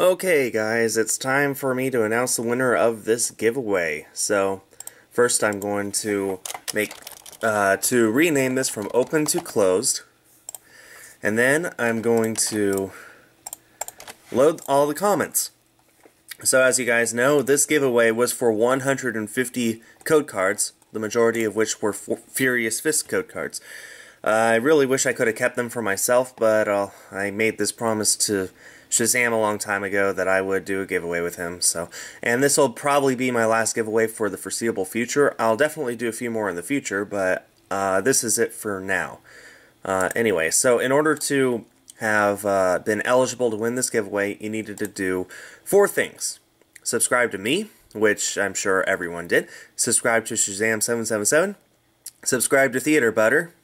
Okay guys, it's time for me to announce the winner of this giveaway. So, first I'm going to make rename this from open to closed. And then I'm going to load all the comments. So as you guys know, this giveaway was for 150 code cards, the majority of which were Furious Fist code cards. I really wish I could have kept them for myself, but I made this promise to Shazam a long time ago that I would do a giveaway with him. So, and this will probably be my last giveaway for the foreseeable future. I'll definitely do a few more in the future, but this is it for now. Anyway, so in order to have been eligible to win this giveaway, you needed to do 4 things. Subscribe to me, which I'm sure everyone did. Subscribe to Shazam777. Subscribe to Theater Butter.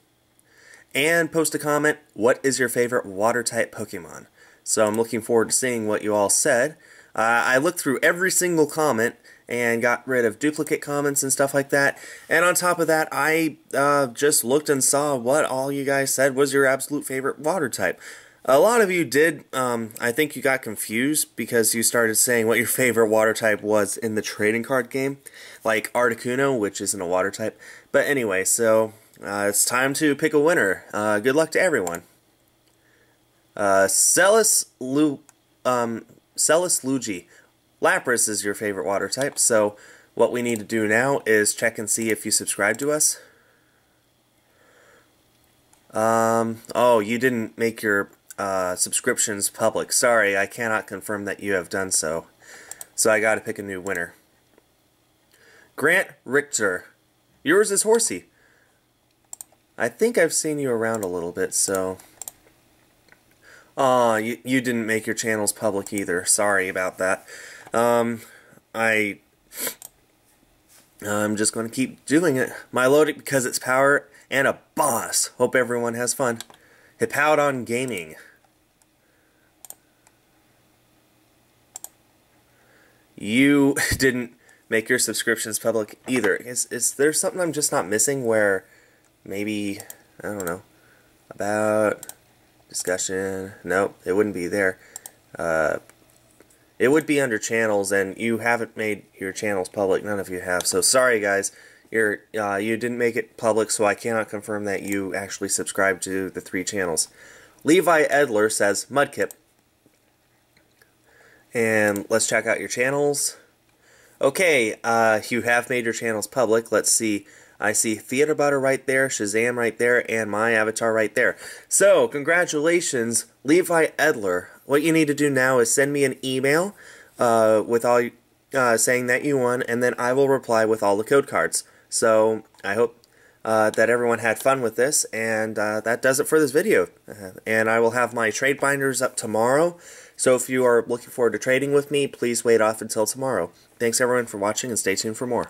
And post a comment, what is your favorite water-type Pokemon? So I'm looking forward to seeing what you all said. I looked through every single comment and got rid of duplicate comments and stuff like that. And on top of that, I just looked and saw what all you guys said was your absolute favorite water type. A lot of you did, I think you got confused because you started saying what your favorite water type was in the trading card game, like Articuno, which isn't a water type. But anyway, so it's time to pick a winner. Good luck to everyone. Celus Luigi. Lapras is your favorite water type, so what we need to do now is check and see if you subscribe to us. Oh, you didn't make your subscriptions public. Sorry, I cannot confirm that you have done so. So I gotta pick a new winner. Grant Richter. Yours is Horsey. I think I've seen you around a little bit, so... Aw, you didn't make your channels public either. Sorry about that. I'm just going to keep doing it. Milotic because it's power and a boss. Hope everyone has fun. Hippowdon Gaming. You didn't make your subscriptions public either. Is there something I'm just not missing where maybe, I don't know, about... discussion, nope, it wouldn't be there. It would be under channels, and you haven't made your channels public, none of you have, so sorry guys, you didn't make it public, so I cannot confirm that you actually subscribe to the 3 channels. Levi Edler says Mudkip, and let's check out your channels. Okay, you have made your channels public. Let's see. I see Theater Butter right there, Shazam right there, and my avatar right there. So, congratulations, Levi Edler. What you need to do now is send me an email with all saying that you won, and then I will reply with all the code cards. So, I hope that everyone had fun with this, and that does it for this video. And I will have my trade binders up tomorrow, so if you are looking forward to trading with me, please wait off until tomorrow. Thanks everyone for watching, and stay tuned for more.